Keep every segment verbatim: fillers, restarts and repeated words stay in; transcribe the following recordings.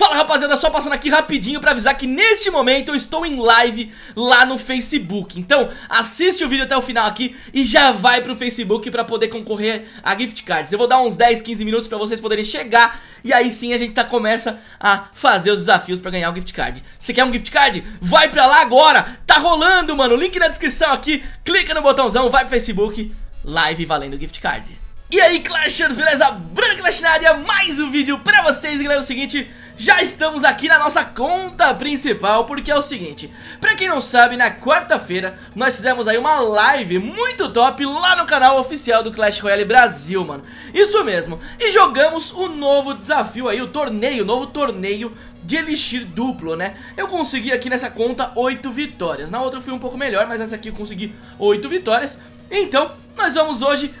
Fala rapaziada, só passando aqui rapidinho pra avisar que neste momento eu estou em live lá no Facebook. Então assiste o vídeo até o final aqui e já vai pro Facebook pra poder concorrer a gift cards. Eu vou dar uns dez, quinze minutos pra vocês poderem chegar e aí sim a gente tá, começa a fazer os desafios pra ganhar um gift card. Você quer um gift card? Vai pra lá agora, tá rolando mano, link na descrição aqui, clica no botãozão, vai pro Facebook, live valendo gift card. E aí Clashers, beleza? Bruno Clash na área, mais um vídeo pra vocês, galera. É o seguinte, já estamos aqui na nossa conta principal, porque é o seguinte, pra quem não sabe, na quarta-feira nós fizemos aí uma live muito top lá no canal oficial do Clash Royale Brasil, mano. Isso mesmo, e jogamos o novo desafio aí, o torneio, o novo torneio de elixir duplo, né? Eu consegui aqui nessa conta oito vitórias, na outra eu fui um pouco melhor, mas nessa aqui eu consegui oito vitórias. Então, nós vamos hoje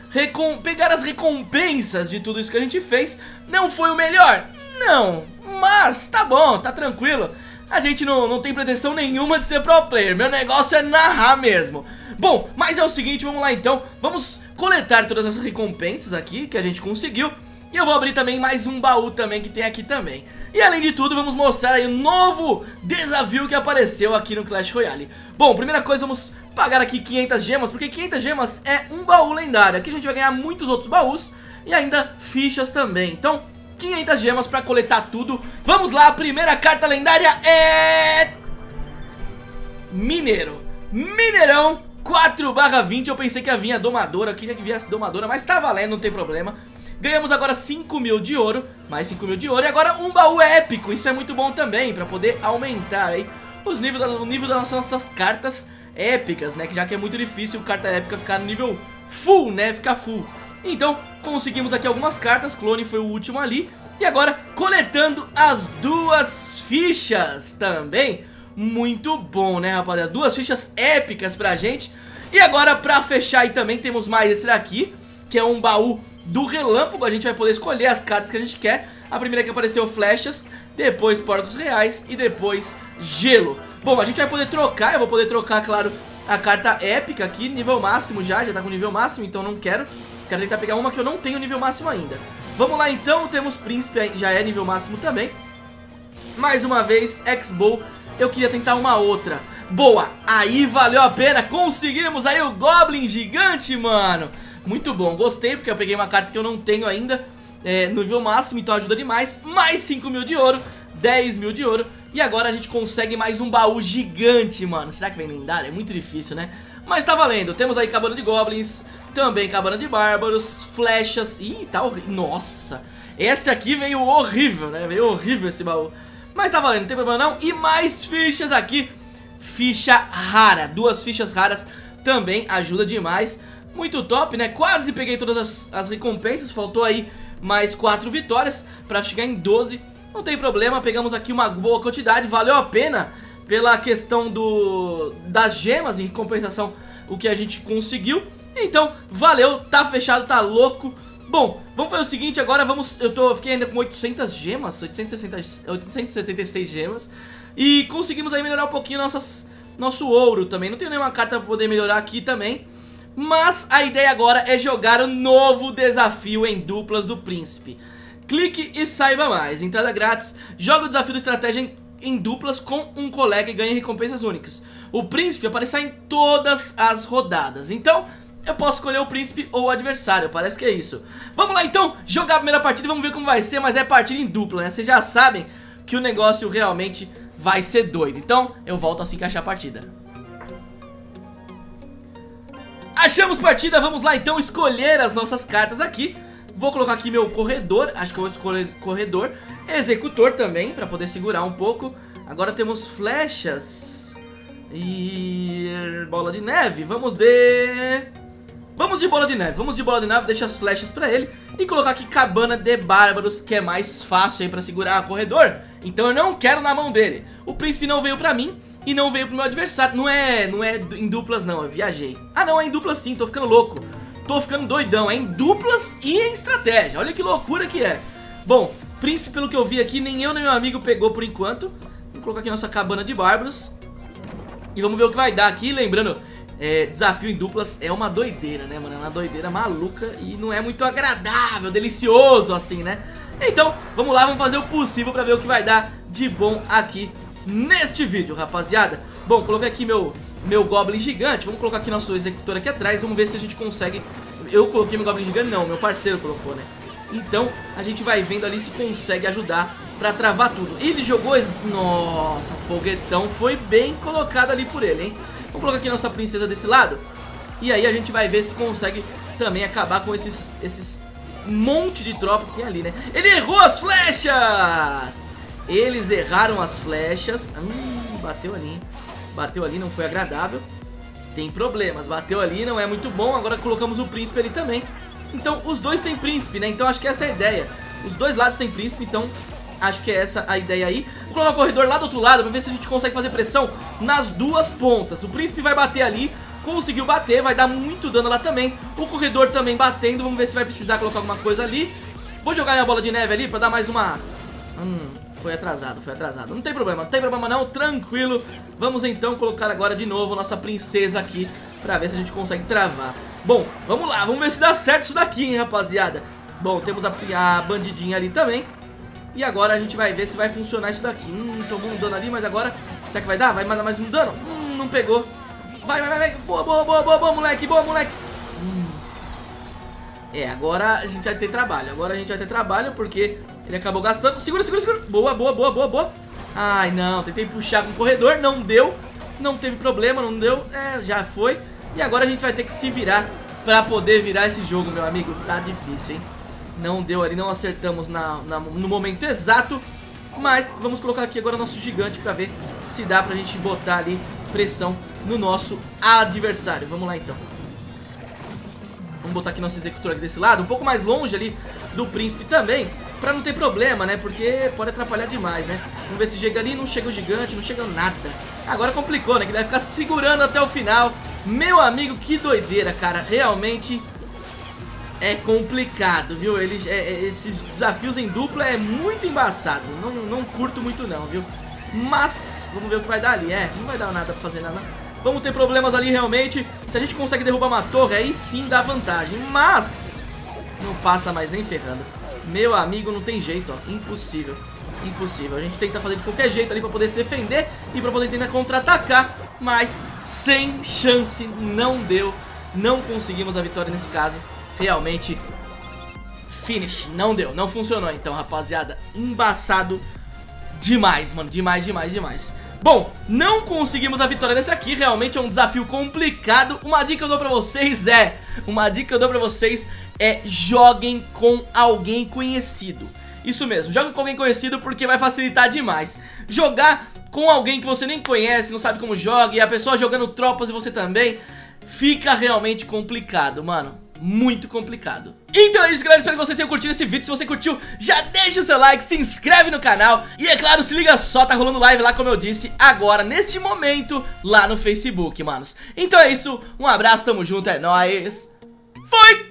pegar as recompensas de tudo isso que a gente fez. Não foi o melhor? Não, mas tá bom, tá tranquilo. A gente não, não tem pretensão nenhuma de ser pro player, meu negócio é narrar mesmo. Bom, mas é o seguinte, vamos lá então. Vamos coletar todas as recompensas aqui que a gente conseguiu. E eu vou abrir também mais um baú também que tem aqui também. E além de tudo, vamos mostrar aí o novo desafio que apareceu aqui no Clash Royale. Bom, primeira coisa, vamos pagar aqui quinhentas gemas, porque quinhentas gemas é um baú lendário. Aqui a gente vai ganhar muitos outros baús e ainda fichas também. Então, quinhentas gemas pra coletar tudo. Vamos lá, a primeira carta lendária é... Mineiro. Mineirão quatro barra vinte. Eu pensei que ia vir a domadora, eu queria que viesse domadora, mas tá valendo, não tem problema. Ganhamos agora cinco mil de ouro, mais cinco mil de ouro. E agora um baú épico, isso é muito bom também, pra poder aumentar aí os níveis da, o nível das nossas cartas épicas, né? Que já que é muito difícil carta épica ficar no nível full, né? Ficar full. Então, conseguimos aqui algumas cartas, clone foi o último ali. E agora, coletando as duas fichas também. Muito bom, né, rapaziada? Duas fichas épicas pra gente. E agora, pra fechar aí também, temos mais esse daqui, que é um baú do relâmpago. A gente vai poder escolher as cartas que a gente quer. A primeira que apareceu, flechas, depois porcos reais e depois gelo. Bom, a gente vai poder trocar, eu vou poder trocar, claro, a carta épica aqui, nível máximo já, já tá com nível máximo, então não quero. Quero tentar pegar uma que eu não tenho nível máximo ainda. Vamos lá então, temos príncipe, já é nível máximo também. Mais uma vez, X-Bow, eu queria tentar uma outra. Boa, aí valeu a pena, conseguimos aí o Goblin gigante, mano. Muito bom, gostei porque eu peguei uma carta que eu não tenho ainda é, no nível máximo, então ajuda demais. Mais cinco mil de ouro, dez mil de ouro. E agora a gente consegue mais um baú gigante, mano. Será que vem lendário? É muito difícil, né? Mas tá valendo, temos aí cabana de goblins, também cabana de bárbaros, flechas. Ih, tá horrível, nossa. Esse aqui veio horrível, né? Veio horrível esse baú, mas tá valendo, não tem problema não. E mais fichas aqui, ficha rara, duas fichas raras também ajuda demais. Muito top, né? Quase peguei todas as, as recompensas, faltou aí mais quatro vitórias pra chegar em doze. Não tem problema, pegamos aqui uma boa quantidade, valeu a pena pela questão do das gemas em compensação o que a gente conseguiu. Então, valeu, tá fechado, tá louco. Bom, vamos fazer o seguinte, agora vamos, eu tô, fiquei ainda com oitocentas gemas, oitocentas e setenta e seis gemas e conseguimos aí melhorar um pouquinho nossas nosso ouro também. Não tenho nenhuma carta pra poder melhorar aqui também. Mas a ideia agora é jogar o novo desafio em duplas do príncipe. Clique e saiba mais, entrada grátis, joga o desafio de estratégia em, em duplas com um colega e ganha recompensas únicas. O príncipe aparecerá em todas as rodadas, então eu posso escolher o príncipe ou o adversário, parece que é isso. Vamos lá então, jogar a primeira partida, vamos ver como vai ser, mas é partida em dupla, né? Vocês já sabem que o negócio realmente vai ser doido, então eu volto assim que achar a partida. Achamos partida, vamos lá então escolher as nossas cartas aqui. Vou colocar aqui meu corredor, acho que eu vou escolher corredor. Executor também, pra poder segurar um pouco. Agora temos flechas e bola de neve, vamos de... Vamos de bola de neve, vamos de bola de neve, deixa as flechas pra ele. E colocar aqui cabana de bárbaros, que é mais fácil aí pra segurar o corredor. Então eu não quero na mão dele. O príncipe não veio pra mim e não veio pro meu adversário. Não é, não é em duplas não, eu viajei. Ah não, é em duplas sim, tô ficando louco. Tô ficando doidão, é em duplas e em estratégia. Olha que loucura que é. Bom, príncipe pelo que eu vi aqui, nem eu nem meu amigo pegou por enquanto. Vou colocar aqui nossa cabana de bárbaros e vamos ver o que vai dar aqui. Lembrando, é, desafio em duplas é uma doideira, né mano? É uma doideira maluca e não é muito agradável, delicioso assim, né? Então, vamos lá, vamos fazer o possível pra ver o que vai dar de bom aqui neste vídeo, rapaziada. Bom, coloquei aqui meu, meu Goblin gigante. Vamos colocar aqui nosso executor aqui atrás. Vamos ver se a gente consegue... Eu coloquei meu Goblin gigante, não, meu parceiro colocou, né? Então, a gente vai vendo ali se consegue ajudar pra travar tudo. Ele jogou... Es... Nossa, foguetão foi bem colocado ali por ele, hein? Vamos colocar aqui nossa princesa desse lado. E aí a gente vai ver se consegue também acabar com esses... esses... monte de tropa que tem ali, né? Ele errou as flechas! Eles erraram as flechas. Hum, bateu ali, hein? Bateu ali, não foi agradável. Tem problemas, bateu ali, não é muito bom. Agora colocamos o príncipe ali também. Então, os dois têm príncipe, né? Então, acho que essa é a ideia. Os dois lados têm príncipe, então... acho que é essa a ideia aí. Vou colocar o corredor lá do outro lado pra ver se a gente consegue fazer pressão nas duas pontas. O príncipe vai bater ali. Conseguiu bater, vai dar muito dano lá também. O corredor também batendo, vamos ver se vai precisar colocar alguma coisa ali. Vou jogar minha bola de neve ali pra dar mais uma... Hum, foi atrasado, foi atrasado. Não tem problema, não tem problema não, tranquilo. Vamos então colocar agora de novo nossa princesa aqui pra ver se a gente consegue travar. Bom, vamos lá, vamos ver se dá certo isso daqui, hein, rapaziada. Bom, temos a, a bandidinha ali também. E agora a gente vai ver se vai funcionar isso daqui. Hum, tomou um dano ali, mas agora... será que vai dar? Vai mandar mais um dano? Hum, não pegou. Vai, vai, vai, boa, boa, boa, boa, boa, moleque, boa, moleque. Hum. É, agora a gente vai ter trabalho, agora a gente vai ter trabalho porque ele acabou gastando. Segura, segura, segura, boa, boa, boa, boa, boa. Ai, não, tentei puxar com o corredor, não deu, não teve problema, não deu, é, já foi. E agora a gente vai ter que se virar pra poder virar esse jogo, meu amigo, tá difícil, hein. Não deu ali, não acertamos na, na, no momento exato, mas vamos colocar aqui agora nosso gigante pra ver se dá pra gente botar ali pressão no nosso adversário. Vamos lá então. Vamos botar aqui nosso executor aqui desse lado, um pouco mais longe ali do príncipe também, pra não ter problema, né? Porque pode atrapalhar demais, né? Vamos ver se chega ali, não chega o gigante, não chega nada. Agora complicou, né? Que ele vai ficar segurando até o final. Meu amigo, que doideira, cara. Realmente é complicado, viu? Ele, é, esses desafios em dupla é muito embaçado. Não, não curto muito não, viu? Mas, vamos ver o que vai dar ali. É, não vai dar nada pra fazer nada. Vamos ter problemas ali realmente. Se a gente consegue derrubar uma torre, aí sim dá vantagem. Mas, não passa mais nem ferrando. Meu amigo, não tem jeito, ó. Impossível, impossível. A gente tenta fazer de qualquer jeito ali pra poder se defender e pra poder tentar contra-atacar. Mas, sem chance, não deu. Não conseguimos a vitória nesse caso. Realmente, finish, não deu, não funcionou. Então, rapaziada, embaçado demais, mano, demais, demais, demais. Bom, não conseguimos a vitória nesse aqui, realmente é um desafio complicado. Uma dica que eu dou pra vocês é... Uma dica que eu dou pra vocês é... joguem com alguém conhecido. Isso mesmo, joguem com alguém conhecido porque vai facilitar demais. Jogar com alguém que você nem conhece, não sabe como joga, e a pessoa jogando tropas e você também, fica realmente complicado, mano. Muito complicado. Então é isso, galera, espero que você tenha curtido esse vídeo. Se você curtiu, já deixa o seu like, se inscreve no canal. E é claro, se liga só, tá rolando live lá, como eu disse, agora, neste momento, lá no Facebook, manos. Então é isso, um abraço, tamo junto, é nóis. Fui!